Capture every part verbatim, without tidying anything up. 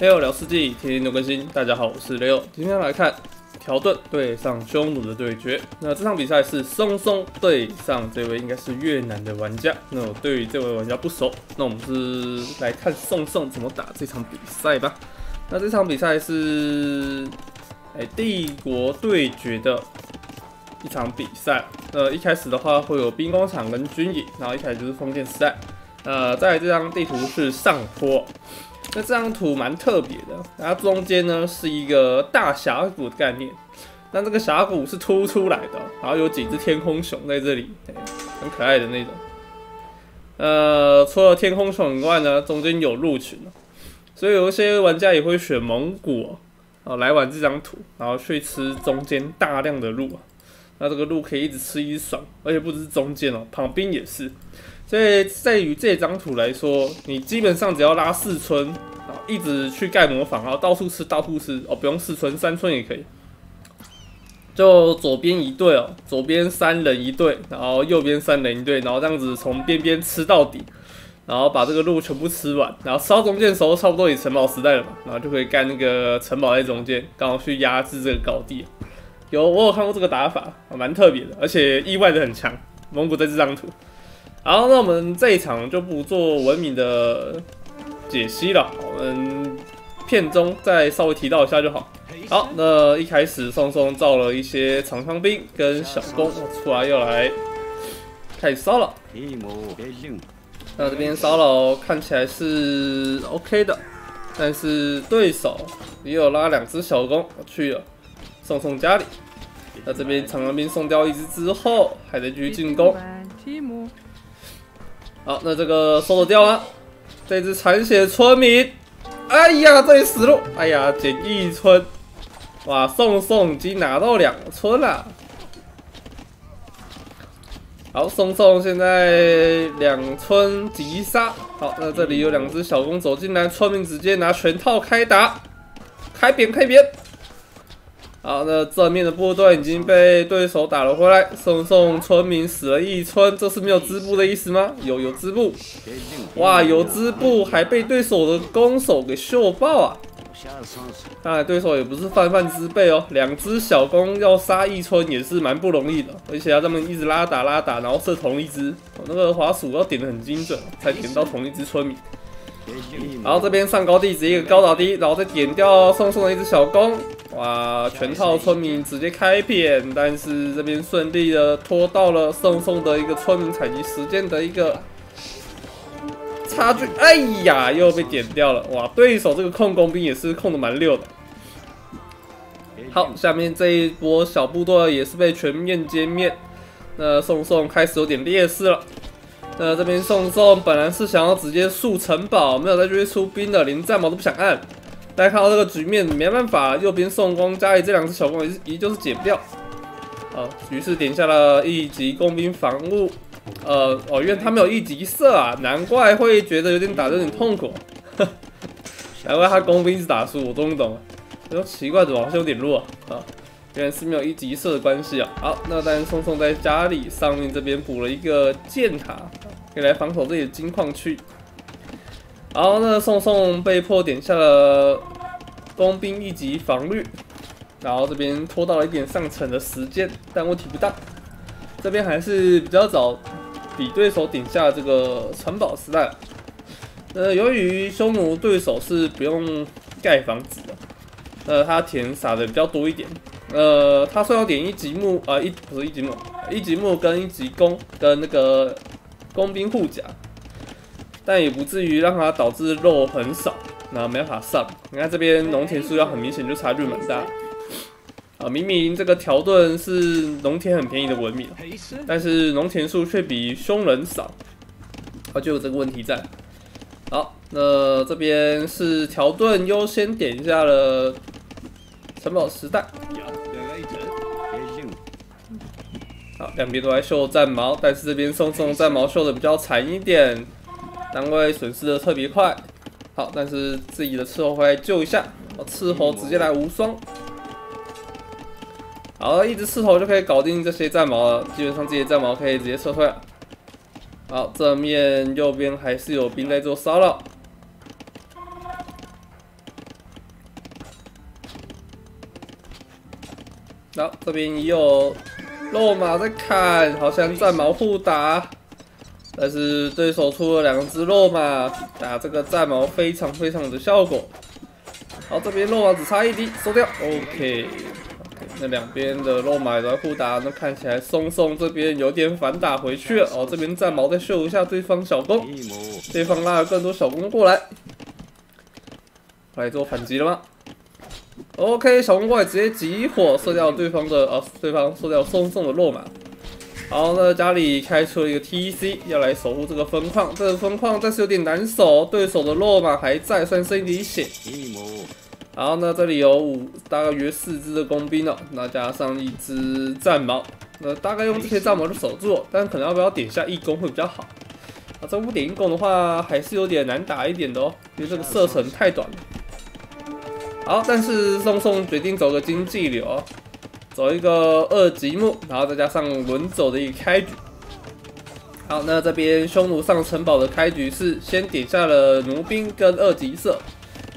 Leo 聊世纪，天天都更新。大家好，我是 Leo， 今天来看条顿对上匈奴的对决。那这场比赛是松松对上这位应该是越南的玩家。那我对于这位玩家不熟，那我们是来看松松怎么打这场比赛吧。那这场比赛是哎帝国对决的一场比赛。呃，一开始的话会有兵工厂跟军营，然后一开始就是封建时代。呃，再来这张地图是上坡。 那这张图蛮特别的，它中间呢是一个大峡谷的概念，那这个峡谷是凸出来的，然后有几只天空熊在这里，欸、很可爱的那种。呃，除了天空熊以外呢，中间有鹿群，所以有一些玩家也会选蒙古哦、啊、来玩这张图，然后去吃中间大量的鹿，那这个鹿可以一直吃一直爽，而且不只是中间哦，旁边也是。 所以，在于这张图来说，你基本上只要拉四村，然后一直去盖模仿，然后到处吃，到处吃哦，不用四村，三村也可以。就左边一队哦，左边三人一队，然后右边三人一队，然后这样子从边边吃到底，然后把这个路全部吃完，然后吃到中间的时候，差不多也城堡时代了嘛，然后就可以盖那个城堡在中间，刚好去压制这个高地。有，我有看过这个打法，蛮特别的，而且意外的很强。蒙古在这张图。 好，那我们这一场就不做文明的解析了，我们片中再稍微提到一下就好。好，那一开始松松造了一些长枪兵跟小弓出来，要来开始骚扰。那这边骚扰看起来是 OK 的，但是对手也有拉两只小弓去了松松家里。那这边长枪兵送掉一只之后，还在继续进攻。 好，那这个收得掉了。这只残血村民，哎呀，这里死路！哎呀，捡一村，哇，宋宋已经拿到两村了。好，宋宋现在两村击杀。好，那这里有两只小弓走进来，村民直接拿拳套开打，开扁开扁。好，那正面的部队已经被对手打了回来，宋宋村民死了一村，这是没有织布的意思吗？有有织布，哇，有织布还被对手的弓手给秀爆啊！看来对手也不是泛泛之辈哦，两只小弓要杀一村也是蛮不容易的，而且他们一直拉打拉打，然后射同一只，哦、那个滑鼠要点得很精准，才点到同一只村民。 然后这边上高地，直接一个高打低，然后再点掉送送的一只小弓，哇！全套村民直接开扁，但是这边顺利的拖到了送送的一个村民采集时间的一个差距。哎呀，又被点掉了！哇，对手这个控弓兵也是控的蛮溜的。好，下面这一波小部队也是被全面歼灭，那送送开始有点劣势了。 那这边宋宋本来是想要直接速城堡，没有再继续出兵的，连战矛都不想按。大家看到这个局面，没办法，右边宋光家里这两只小弓也就是解不掉。哦，于是点下了一级工兵防务。呃，哦，因为他没有一级射啊，难怪会觉得有点打得有点痛苦。难怪他工兵一直打输，我终于懂了。我说奇怪，怎么好像有点弱啊？啊 原来是没有一级射的关系啊！好，那当然，松松在家里上面这边补了一个箭塔，可以来防守这里的金矿区。好，那松松被迫点下了工兵一级防御，然后这边拖到了一点上层的时间，但问题不大。这边还是比较早比对手点下这个城堡时代。呃，由于匈奴对手是不用盖房子的，呃，他田撒的比较多一点。 呃，他虽然点一级木，呃一不是一级木，一级木跟一级弓跟那个弓兵护甲，但也不至于让他导致肉很少，那没办法上。你看这边农田数量很明显就差距蛮大。啊，明明这个条顿是农田很便宜的文明，但是农田数却比匈人少，啊就有这个问题在。好，那这边是条顿优先点下了城堡时代。 好，两边都在秀战矛，但是这边宋宋战矛秀的比较惨一点，单位损失的特别快。好，但是自己的斥候回来救一下，斥候直接来无双。好，一只斥候就可以搞定这些战矛了，基本上这些战矛可以直接撤退了。好，正面右边还是有兵在做骚扰。然后这边又肉马在砍，好像战矛互打，但是对手出了两只肉马，打这个战矛非常非常的效果。好，这边肉马只差一滴收掉 ，OK。那两边的肉马在互打，那看起来松松这边有点反打回去了。哦，这边战矛再秀一下对方小攻，对方拉了更多小攻过来，来做反击了吗？ OK， 小红怪直接集火射掉对方的啊，对方射掉松松的肉马。好，那家里开出了一个 T C， 要来守护这个分矿。这个分矿但是有点难守，对手的肉马还在，算剩一滴血。然后呢，这里有五大概约四只的工兵哦，那加上一只战矛，那大概用这些战矛就守住了，但可能要不要点下一攻会比较好。啊，这不点一攻的话，还是有点难打一点的哦，因为这个射程太短了。 好，但是宋宋决定走个经济流、哦，走一个二级木，然后再加上轮走的一个开局。好，那这边匈奴上城堡的开局是先点下了弩兵跟二级射，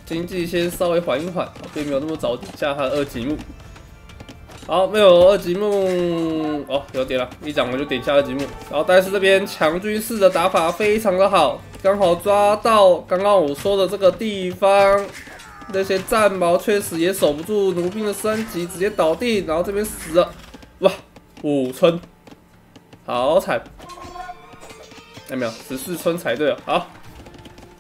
经济先稍微缓一缓，并没有那么早点下他的二级木。好，没有二级木，哦，有点了，一掌我就点下二级木。然后但是这边强军式的打法非常的好，刚好抓到刚刚我说的这个地方。 那些战矛确实也守不住弩兵的升级，直接倒地，然后这边死了，哇，五村，好惨，看、欸、没有，十四村才对啊。好，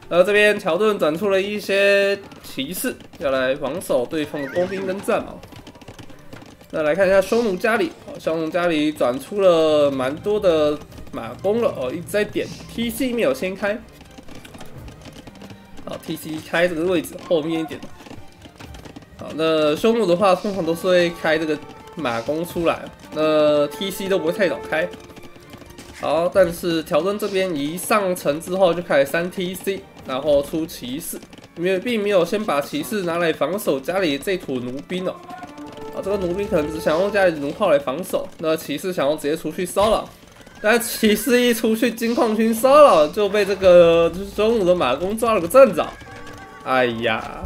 呃，这边条顿转出了一些骑士，要来防守对方的工兵跟战矛。那来看一下匈奴家里，匈奴家里转出了蛮多的马弓了哦，一直在点 T C 没有先开。 好 ，T C 开这个位置后面一点。好，那匈奴的话，通常都是会开这个马弓出来，那 T C 都不会太早开。好，但是条顿这边一上城之后就开始三 T C， 然后出骑士，因为并没有先把骑士拿来防守家里这土弩兵哦。啊，这个弩兵可能只想用家里的弩炮来防守，那骑士想要直接出去骚扰。 但骑士一出去，金矿群骚扰就被这个匈奴的马弓抓了个正着。哎呀！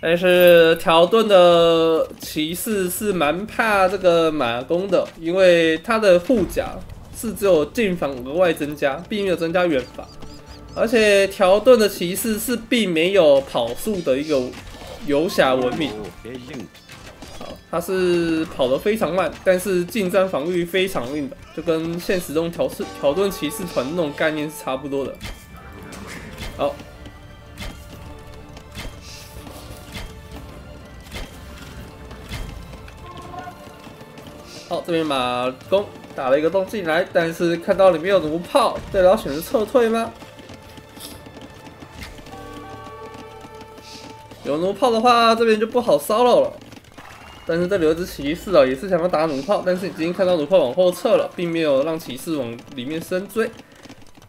但是条顿的骑士是蛮怕这个马弓的，因为他的护甲是只有近防额外增加，并没有增加远防。而且条顿的骑士是并没有跑速的一个游侠文明。 他是跑得非常慢，但是近战防御非常硬的，就跟现实中条士条顿骑士团那种概念是差不多的。好，好，这边马弓打了一个洞进来，但是看到里面有弩炮，对方选择撤退吗？ 有弩炮的话，这边就不好骚扰了。 但是这里有一只骑士哦，也是想要打弩炮，但是已经看到弩炮往后撤了，并没有让骑士往里面深追。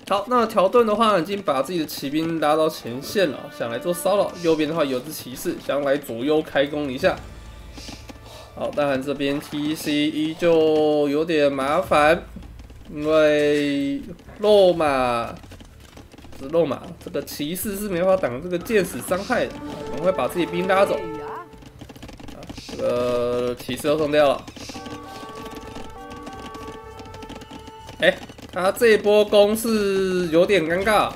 好，那条顿的话已经把自己的骑兵拉到前线了，想来做骚扰。右边的话有只骑士想来左右开弓一下。好，当然这边 T C 依旧有点麻烦，因为肉马是肉马，这个骑士是没法挡这个箭矢伤害的，赶快把自己兵拉走。 呃，骑士又送掉了。哎、欸，他这一波攻是有点尴尬。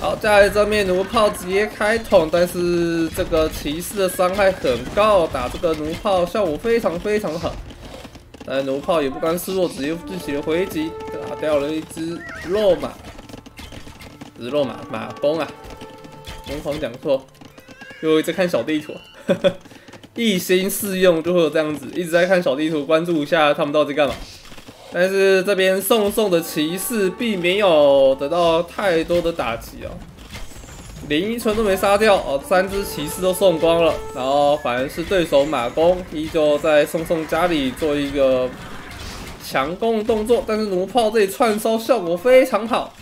好，再来这面弩炮直接开桶，但是这个骑士的伤害很高，打这个弩炮效果非常非常的好。但弩炮也不甘示弱，直接进行了回击，打掉了一只肉马，只肉马马弓啊，疯狂讲错，又一直看小地图。呵呵 一心四用就会有这样子，一直在看小地图，关注一下他们到底干嘛。但是这边宋宋的骑士并没有得到太多的打击哦，连一村都没杀掉哦，三只骑士都送光了。然后反而是对手马弓依旧在宋宋家里做一个强攻动作，但是弩炮这里串烧效果非常好，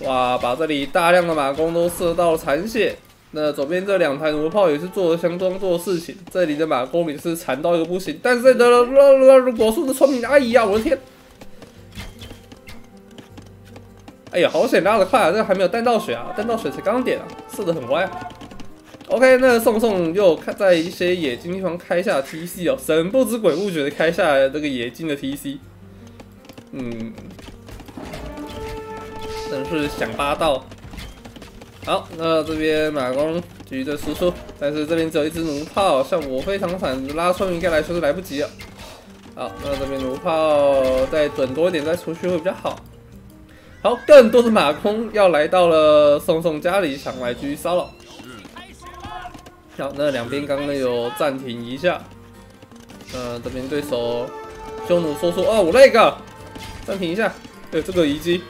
哇，把这里大量的马弓都射到了残血。 那左边这两台弩炮也是做了相当多的事情，这里的马弓也是残到一个不行，但是得了了了果树的村民，哎呀，我的天！哎呀，好险拉得快啊，这还没有弹道水啊，弹道水才刚点啊，射得很歪啊。OK， 那宋宋又在一些野金地方开下 T C 哦，神不知鬼不觉的开下这个野金的 T C， 嗯，真是想八道。好，那这边马弓继续在输出，但是这边只有一只弩炮，效果非常惨，拉穿应该来说是来不及了。好，那这边弩炮再准多一点再出去会比较好。好，更多的马弓要来到了宋宋家里，想来继续骚扰。 好，那两边刚刚有暂停一下，呃，这边对手匈奴说出哦，我那个暂停一下，对这个遗迹，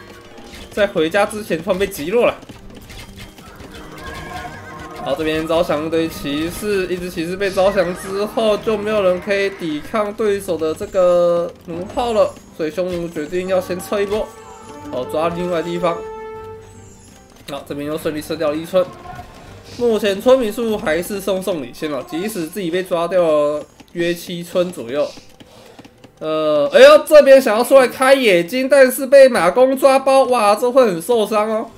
在回家之前突然被击落了。好，这边招降对骑士，一只骑士被招降之后，就没有人可以抵抗对手的这个弩炮了，所以匈奴决定要先撤一波，好抓另外地方。好，这边又顺利撤掉了一村。 目前村民数还是宋宋领先了，即使自己被抓掉了约七村左右。呃，哎呦，这边想要出来开野金，但是被马弓抓包，哇，这会很受伤哦。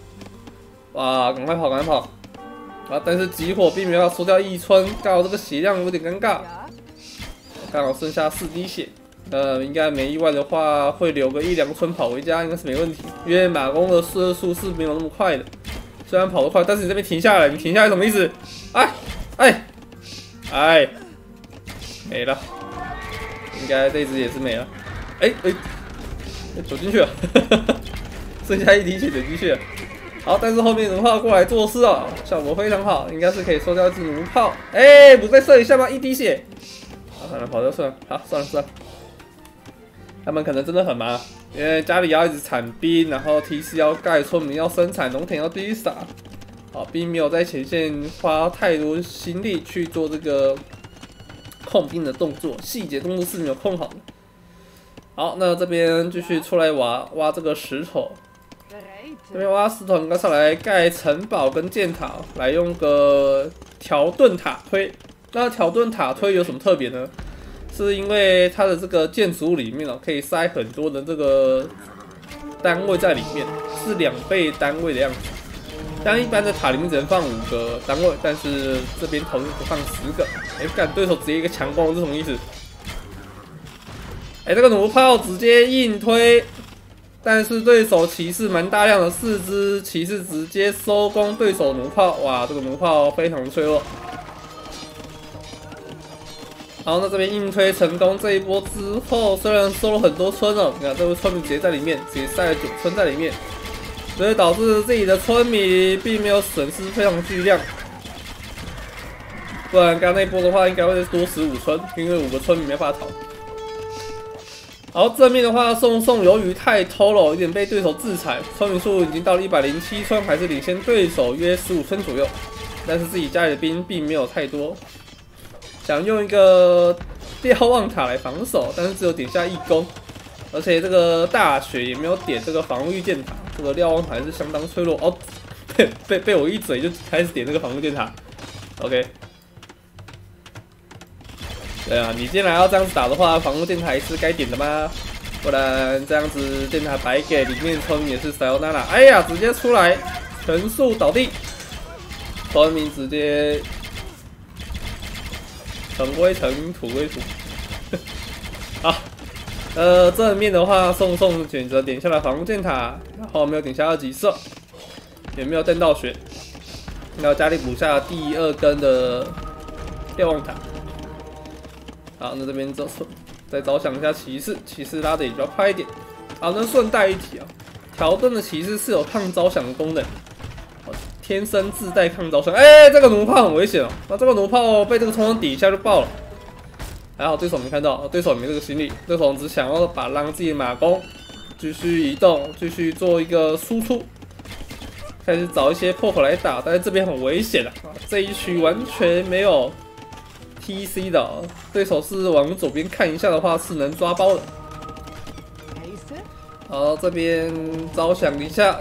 哇，赶快跑，赶快跑！啊，但是集火并没有除掉一村，刚好这个血量有点尴尬，刚好剩下四滴血。呃，应该没意外的话，会留个一两村跑回家，应该是没问题，因为马弓的射速是没有那么快的。 虽然跑得快，但是你这边停下来，你停下来什么意思？哎，哎，哎，没了，应该这只也是没了。哎哎，走进去了，剩下一滴血走进去了。好，但是后面弩炮过来做事哦，效果非常好，应该是可以收掉一只弩炮。哎，不再射一下吗？一滴血。好，算了，跑就算了。好，算了算了。他们可能真的很忙。 因为家里要一直产兵，然后 T C 要盖，村民要生产，农田要地撒，好，并没有在前线花太多心力去做这个控兵的动作，细节动作是没有控好的。好，那这边继续出来挖挖这个石头，这边挖石头，应该是来盖城堡跟建塔，来用个条盾塔推。那条盾塔推有什么特别呢？ 是因为它的这个建筑里面哦，可以塞很多的这个单位在里面，是两倍单位的样子。但一般的塔里面只能放五个单位，但是这边同时放十个。哎，干，对手直接一个强攻，是什么意思？哎，这个弩炮直接硬推，但是对手骑士蛮大量的，四只骑士直接收攻对手弩炮。哇，这个弩炮非常脆弱。 好，那这边硬推成功这一波之后，虽然收了很多村哦，你看这位村民直接在里面，直接塞了九村在里面，所以导致自己的村民并没有损失非常巨量。不然刚那一波的话，应该会多十五村，因为五个村民没办法逃。好，正面的话，宋宋由于太偷了，有点被对手制裁，村民数已经到了一百零七村，还是领先对手约十五村左右，但是自己家里的兵并没有太多。 想用一个瞭望塔来防守，但是只有点下一攻，而且这个大雪也没有点这个防御箭塔，这个瞭望塔还是相当脆弱哦。被被被我一嘴就开始点这个防御箭塔 ，OK。对啊，你既然要这样子打的话，防御箭塔是该点的吗？不然这样子箭塔白给，里面村民也是塞欧娜娜。哎呀，直接出来，全速倒地，村民直接。 尘归尘，土归土。好，呃，正面的话，宋宋选择点下了防御箭塔，然后没有点下二级射，也没有弹道血，然后家里补下第二根的瞭望塔。好，那这边招再招降一下骑士，骑士拉的也比较快一点。好，那顺带一提啊，条顿的骑士是有抗招降的功能。 天生自带抗招伤，哎、欸，这个弩炮很危险哦。那这个弩炮被这个冲锋底一下就爆了，还好对手没看到，对手没这个心理，对手只想要把让自己的马弓继续移动，继续做一个输出，开始找一些破口来打。但是这边很危险的、啊，这一区完全没有 T C 的、哦，对手是往左边看一下的话是能抓包的。好，这边招降一下，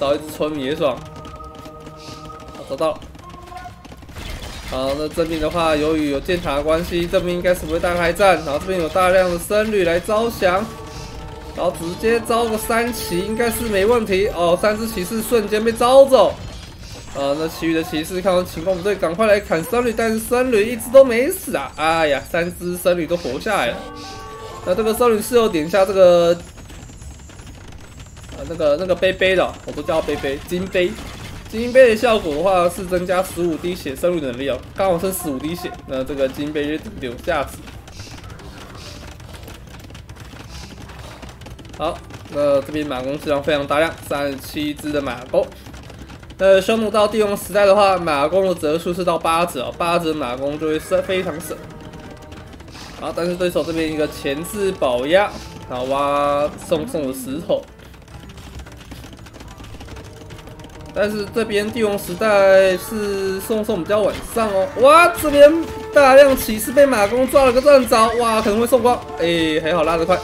找一只村民也爽。 找到了，好，那这边的话，由于有箭塔的关系，这边应该是不会大开战。然后这边有大量的僧侣来招降，然后直接招个三骑应该是没问题哦。三只骑士瞬间被招走，呃，那其余的骑士看到情况不对，赶快来砍僧侣，但是僧侣一只都没死啊！哎呀，三只僧侣都活下来了。那这个僧侣是有点下这个，呃，那个那个杯杯的，我都叫杯杯金杯。金杯的效果的话是增加十五滴血僧侣能力哦，刚好剩十五滴血，那这个金杯就留下子。好，那这边马弓数量非常大量， 三十七只的马弓。 呃，匈奴到帝王时代的话，马弓的折数是到八折哦，八折马弓就会非常省。好，但是对手这边一个前置宝压，然后挖送送的石头。但是这边帝王时代是送送比较晚上哦。哇，这边大量骑士被马弓抓了个正着，哇，可能会送光。哎，还好拉得快。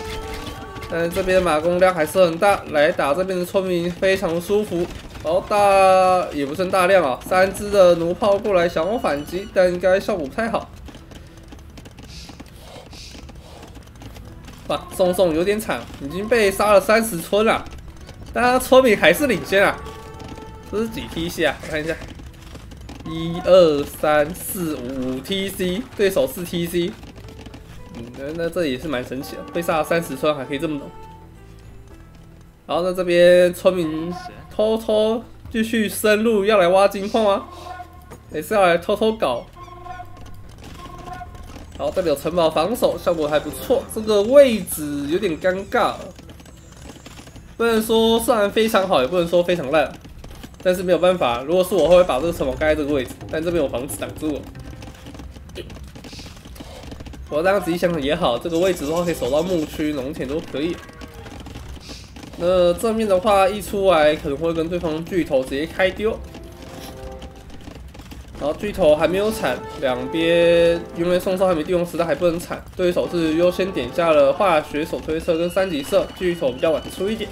但是这边马弓量还是很大，来打这边的村民非常舒服。 哦，大也不算大量啊、哦，三只的弩炮过来想要反击，但应该效果不太好。哇，送送有点惨，已经被杀了三十村了，但他村民还是领先啊。这是几 T C 啊？我看一下，一二三四五 T C， 对手是 T C。嗯，那那这也是蛮神奇的，被杀了三十村还可以这么浓。 然后那这边村民偷偷继续深入，要来挖金矿吗？也是要来偷偷搞。然后这里有城堡防守，效果还不错。这个位置有点尴尬，不能说虽然非常好，也不能说非常烂，但是没有办法。如果是我，会把这个城堡盖在这个位置，但这边有房子挡住我。我这样仔细想想也好，这个位置的话可以守到牧区、农田都可以。 那正面的话一出来可能会跟对方巨头直接开丢，然后巨头还没有铲，两边因为宋少还没帝王时代还不能铲，对手是优先点下了化学手推射跟三级射，巨头比较晚出一点。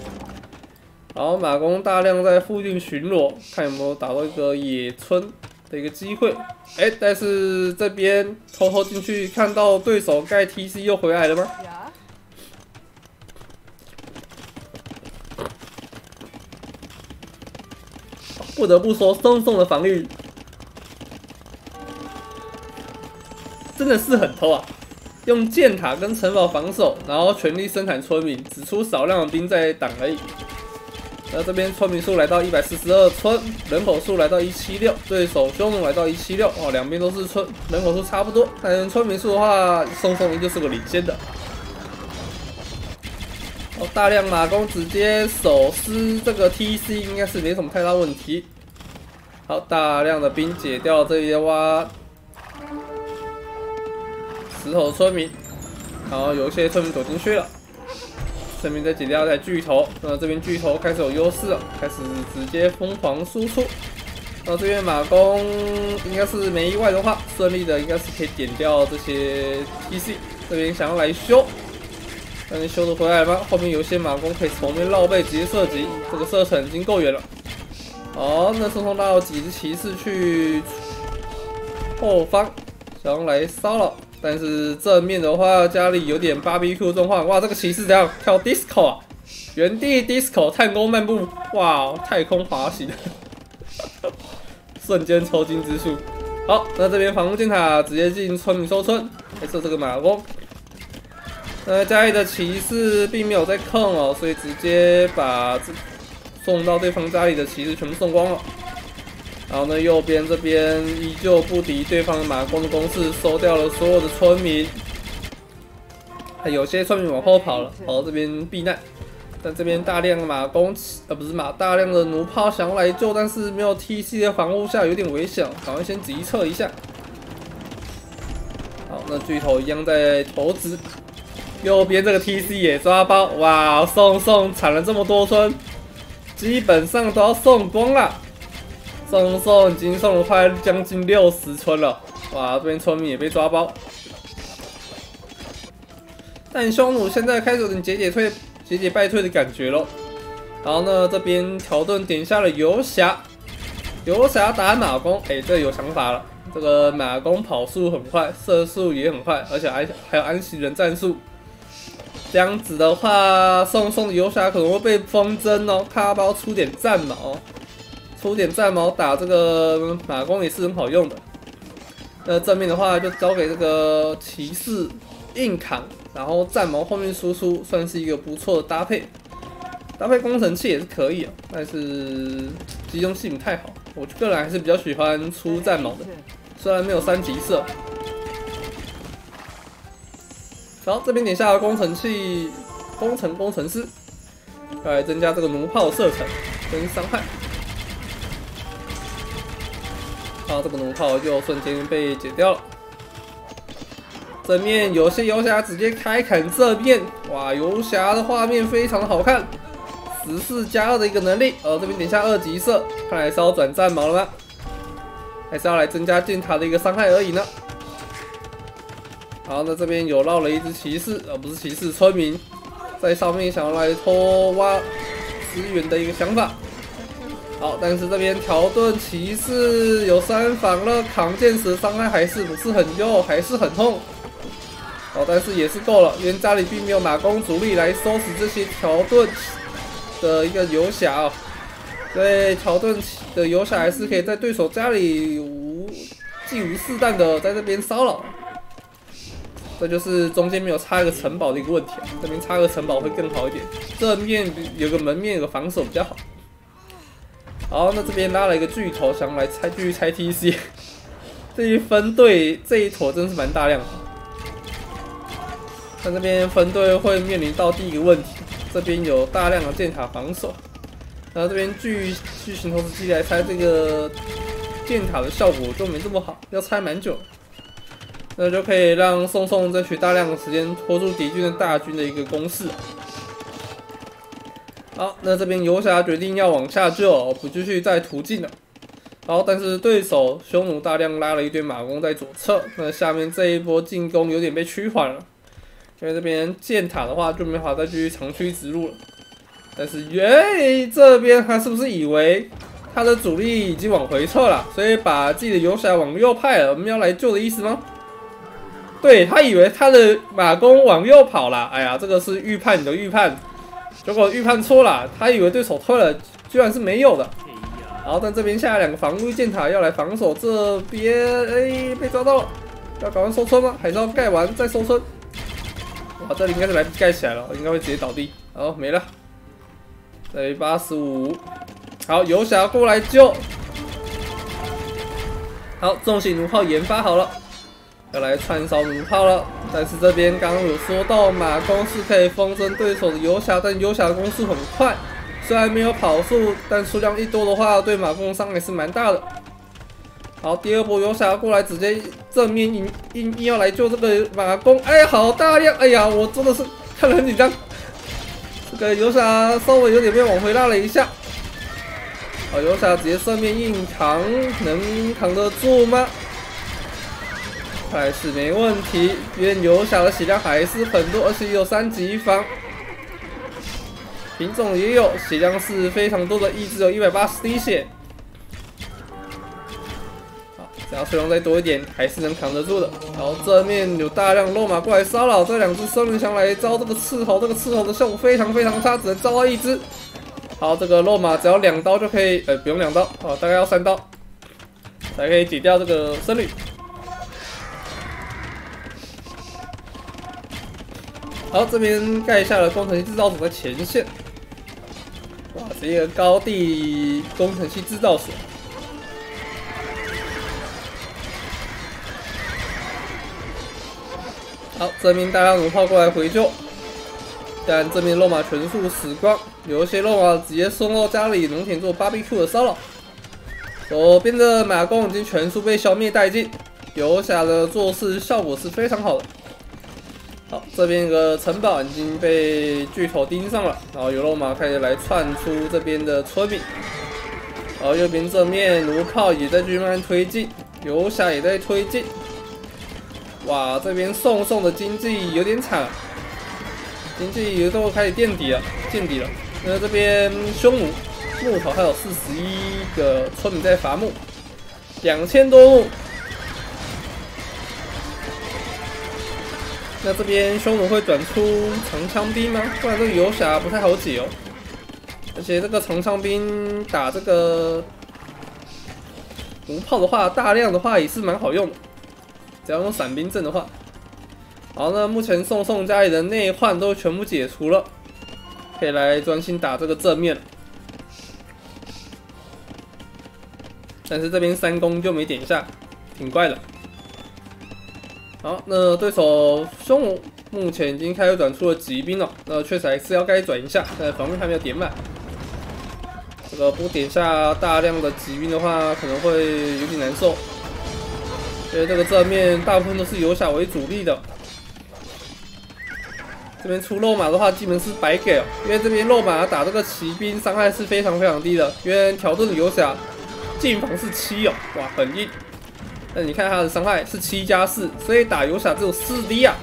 然后马弓大量在附近巡逻，看有没有打到一个野村的一个机会。哎，但是这边偷偷进去看到对手盖 T C 又回来了吗？ 不得不说，宋宋的防御真的是很偷啊！用箭塔跟城堡防守，然后全力生产村民，只出少量的兵在挡而已。那这边村民数来到一百四十二村，人口数来到一百七十六，对手匈奴来到一百七十六，哦，两边都是村，人口数差不多。但是村民数的话，宋宋依旧是个领先的。 哦，大量马弓直接手撕这个 T C， 应该是没什么太大问题。好，大量的兵解掉这些挖石头村民，然后有一些村民走进去了，村民再解掉在巨头，那这边巨头开始有优势了，开始直接疯狂输出。那这边马弓应该是没意外的话，顺利的应该是可以点掉这些 T C， 这边想要来修。 但是修得回来吗？后面有一些马弓可以从面绕背直接射击，这个射程已经够远了。好，那宋宋拉有几只骑士去后方，想要来骚扰，但是正面的话家里有点 B B Q 状况。哇，这个骑士怎样跳 disco 啊？原地 disco 探戈漫步，哇，太空滑行，瞬间抽筋之术。好，那这边防护箭塔直接进村民收村，来射这个马弓。 呃，家里的骑士并没有在控哦，所以直接把送到对方家里的骑士全部送光了。然后呢，右边这边依旧不敌对方马弓的攻势，收掉了所有的村民。啊，有些村民往后跑了，跑到这边避难。但这边大量的马弓，呃，不是马，大量的弩炮想要来救，但是没有 T C 的防护下有点危险，赶快先急撤一下。好，那巨头一样在投掷。 右边这个 T C 也抓包，哇！送送铲了这么多村，基本上都要送光了。送送已经送了快将近六十村了，哇！这边村民也被抓包。但匈奴现在开始有点节节退、节节败退的感觉咯。然后呢，这边条顿点下了游侠，游侠打马弓，哎、欸，这有想法了。这个马弓跑速很快，射速也很快，而且还还有安息人战术。 这样子的话，送送的游侠可能会被风筝哦，卡包出点战矛，出点战矛打这个马弓也是很好用的。那正面的话就交给这个骑士硬扛，然后战矛后面输出，算是一个不错的搭配。搭配工程器也是可以啊，但是集中性不太好。我个人还是比较喜欢出战矛的，虽然没有三级射。好，这边点下工程器，工程工程师。 来增加这个弩炮射程跟伤害，啊，这个弩炮就瞬间被解掉了。正面有些游侠直接开砍这边，哇，游侠的画面非常的好看， 十四加二的一个能力。哦，这边点下二级射，看来是要转战矛了吗？还是要来增加箭塔的一个伤害而已呢？好，那这边有绕了一只骑士，呃、哦，不是骑士，村民。 在上面想要来偷挖资源的一个想法，好，但是这边条顿骑士有三防了，扛剑时伤害还是不是很弱，还是很痛，好，但是也是够了，因为家里并没有马弓主力来收拾这些条顿的一个游侠啊，所以条顿的游侠还是可以在对手家里无既无视弹的在这边骚扰。 这就是中间没有插一个城堡的一个问题、啊，这边插个城堡会更好一点。正面有个门面，有个防守比较好。好，那这边拉了一个巨头，想来拆，继续拆 T C。这一分队这一坨真是蛮大量的。那这边分队会面临到第一个问题，这边有大量的箭塔防守，然后这边巨巨型投石机来拆这个箭塔的效果就没这么好，要拆蛮久。 那就可以让宋宋争取大量的时间，拖住敌军的大军的一个攻势。好，那这边游侠决定要往下救，不继续再途径了。好，但是对手匈奴大量拉了一堆马弓在左侧，那下面这一波进攻有点被趋缓了，因为这边箭塔的话就没法再继续长驱直入了。但是耶，这边他是不是以为他的主力已经往回撤了，所以把自己的游侠往右派了？我们要来救的意思吗？ 对他以为他的马弓往右跑了，哎呀，这个是预判你的预判，结果预判错了，他以为对手退了，居然是没有的。然后但这边下了两个防御箭塔要来防守这边，哎，被抓到了，要赶快收村吗？还是要盖完再收村？哇，这里应该是来不及盖起来了，应该会直接倒地，然后没了。等于八十五，好，游侠过来救。好，重型弩炮研发好了。 要来串烧弩炮了，但是这边刚刚有说到马弓是可以风筝对手的游侠，但游侠的攻速很快，虽然没有跑速，但数量一多的话，对马弓伤害是蛮大的。好，第二波游侠过来，直接正面硬硬硬要来救这个马弓，哎，好大量，哎呀，我真的是看得很紧张。这个游侠稍微有点被往回拉了一下，好，游侠直接正面硬扛，能扛得住吗？ 还是没问题，因为游侠的血量还是很多，而且有三级防，品种也有，血量是非常多的，一只有一百八十滴血。好，只要水量再多一点，还是能扛得住的。然后这面有大量肉马过来骚扰，这两只森林翔来招这个刺头，这个刺头的效果非常非常差，只能招到一只。好，这个肉马只要两刀就可以，呃，不用两刀，哦，大概要三刀才可以解掉这个僧侣。 好，这边盖下了工程器制造所的前线。哇，是一个高地工程器制造所。好，这边大量弩炮过来回救，但这边肉马全数死光，有一些肉马直接送到家里农田做 B B Q 的骚扰。左边的马弓已经全数被消灭殆尽，游侠的做事效果是非常好的。 好，这边一个城堡已经被巨头盯上了，然后有肉马开始来窜出这边的村民，然后右边正面弩炮也在慢慢推进，游侠也在推进。哇，这边宋宋的经济有点惨，经济有时候开始垫底了，见底了。那这边匈奴木头还有四十一个村民在伐木，两千多亩。 那这边匈奴会转出长枪兵吗？不然这个游侠不太好解哦。而且这个长枪兵打这个无炮的话，大量的话也是蛮好用的。只要用伞兵阵的话，好，那目前宋宋家里的内患都全部解除了，可以来专心打这个正面了。但是这边三攻就没点下，挺怪的。好，那对手匈奴目前已经开始转出了骑兵了，那确实还是要该转一下，但防御还没有点满。 这个不点下大量的骑兵的话，可能会有点难受，因为这个正面大部分都是游侠为主力的。这边出肉马的话，基本是白给，因为这边肉马打这个骑兵伤害是非常非常低的，因为条顿的游侠进防是七哦，哇，很硬。但你看他的伤害是七加四，所以打游侠只有四 D 啊，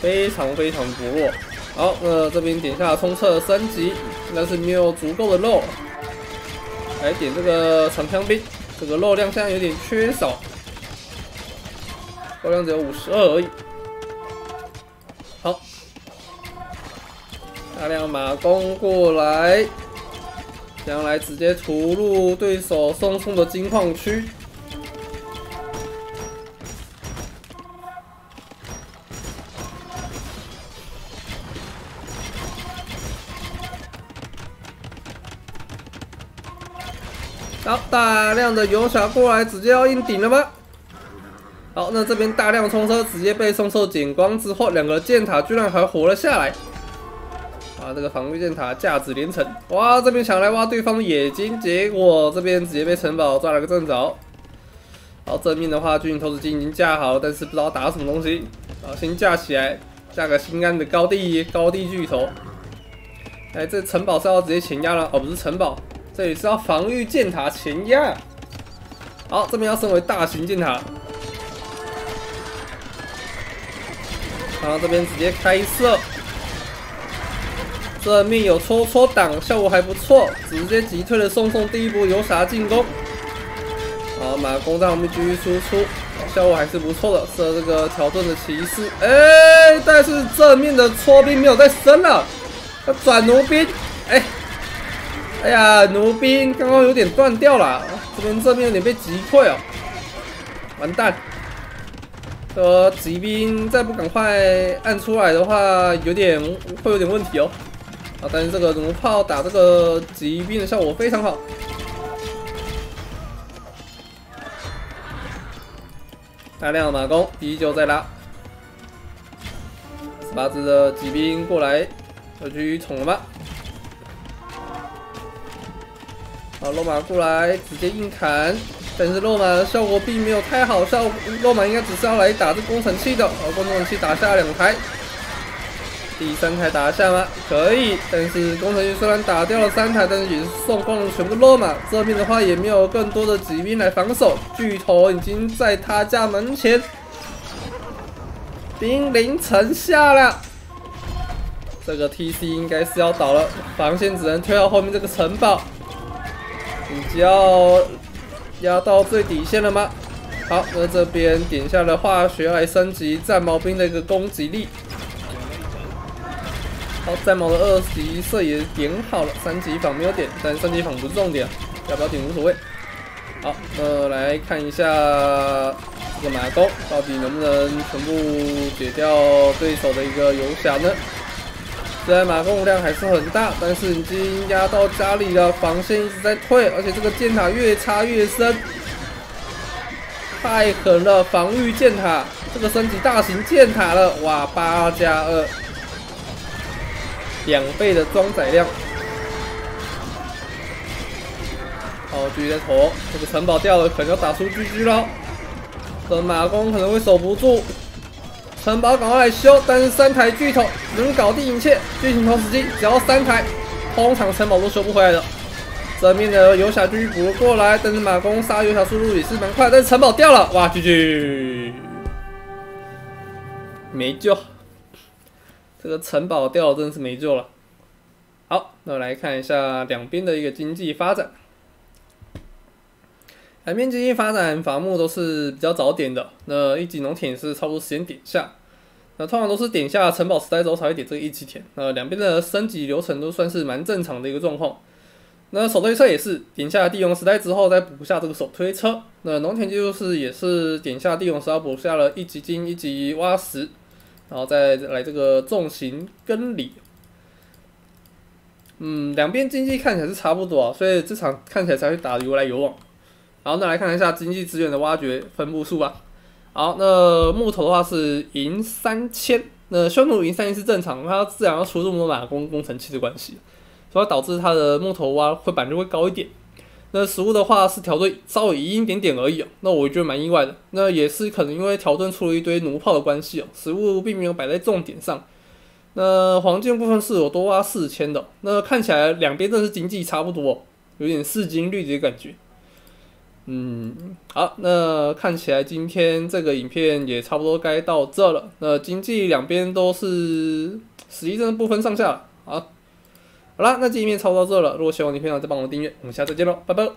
非常非常薄弱。 好，那这边点下冲刺升级，但是没有足够的肉来点这个长枪兵，这个肉量现在有点缺少，肉量只有五十二而已。好，大量马弓过来，将来直接屠戮对手送送的金矿区。 好，大量的游侠过来，直接要硬顶了吧？好，那这边大量冲车直接被送兽剪光之后，两个箭塔居然还活了下来。啊，这个防御箭塔价值连城。哇，这边想来挖对方的野金，结果这边直接被城堡抓了个正着。好，正面的话，巨型投石机已经架好了，但是不知道打什么东西。啊，先架起来，架个心安的高地高地巨头。哎、欸，这城堡是要直接前压了，哦，不是城堡。 这里是要防御箭塔前压，好，这边要升为大型箭塔，然后这边直接开射，正面有戳戳挡，效果还不错，直接击退了宋宋第一波游侠进攻。好，马弓在后面继续输出，效果还是不错的，射这个条顿的骑士，哎，但是正面的戳兵没有再升了，他转弩兵，哎。 哎呀，弩兵刚刚有点断掉了，这边正面有点被击溃哦，完蛋！呃，骑兵再不赶快按出来的话，有点会有点问题哦。啊，但是这个弩炮打这个骑兵的效果非常好。大量的马弓依旧在拉，十八只的骑兵过来，要去捅了吗？ 好，肉马过来直接硬砍，但是肉马的效果并没有太好，效肉马应该只是要来打这工程器的，哦，工程器打下两台，第三台打下吗？可以，但是工程器虽然打掉了三台，但是也是送光了全部肉马，这边的话也没有更多的骑兵来防守，巨头已经在他家门前兵临城下了，这个 T C 应该是要倒了，防线只能推到后面这个城堡。 你只要压到最底线了吗？好，那这边点下了化学来升级战矛兵的一个攻击力。好，战矛的二级射也点好了，三级防没有点，但三级防不是重点，要不要点无所谓。好，那来看一下这个马弓到底能不能全部解掉对手的一个游侠呢？ 虽然马弓量还是很大，但是已经压到家里了，防线一直在退，而且这个箭塔越插越深，太狠了！防御箭塔，这个升级大型箭塔了，哇，八加二，两倍的装载量。好，继续在投，这个城堡掉了，可能要打出 G G 了。这马弓可能会守不住。 城堡赶快来修，但是三台巨头能搞定一切。巨型投石机只要三台，通常城堡都修不回来了。正面的游侠继续补过来，但是马弓杀游侠速度也是蛮快，但是城堡掉了，哇 ，G G， 没救。这个城堡掉了，真的是没救了。好，那我来看一下两边的一个经济发展。 海边经济发展伐木都是比较早点的，那一级农田是差不多时间点下，那通常都是点下城堡时代之后才会点这个一级田，那两边的升级流程都算是蛮正常的一个状况。那手推车也是点下帝龙时代之后再补下这个手推车。那农田技术士也是点下帝龙时代补下了一级金一级挖石，然后再来这个重型耕犁。嗯，两边经济看起来是差不多啊，所以这场看起来才会打有来有往。好，那来看一下经济资源的挖掘分布数吧。好，那木头的话是银三千，那匈奴银三千是正常，它自然要出入罗马工工程器的关系。 所以导致它的木头挖会板就会高一点。那食物的话是条顿稍微移一点点而已哦、喔，那我觉得蛮意外的。那也是可能因为条顿出了一堆奴炮的关系哦、喔，食物并没有摆在重点上。那黄金部分是有多挖四千的、喔，那看起来两边真的是经济差不多、喔，有点市金率的感觉。嗯，好，那看起来今天这个影片也差不多该到这了。那经济两边都是实力真的不分上下了啊。好 好啦，那这一面操作到这了。如果喜欢我的影片，再帮我订阅。我们下次见喽，拜拜。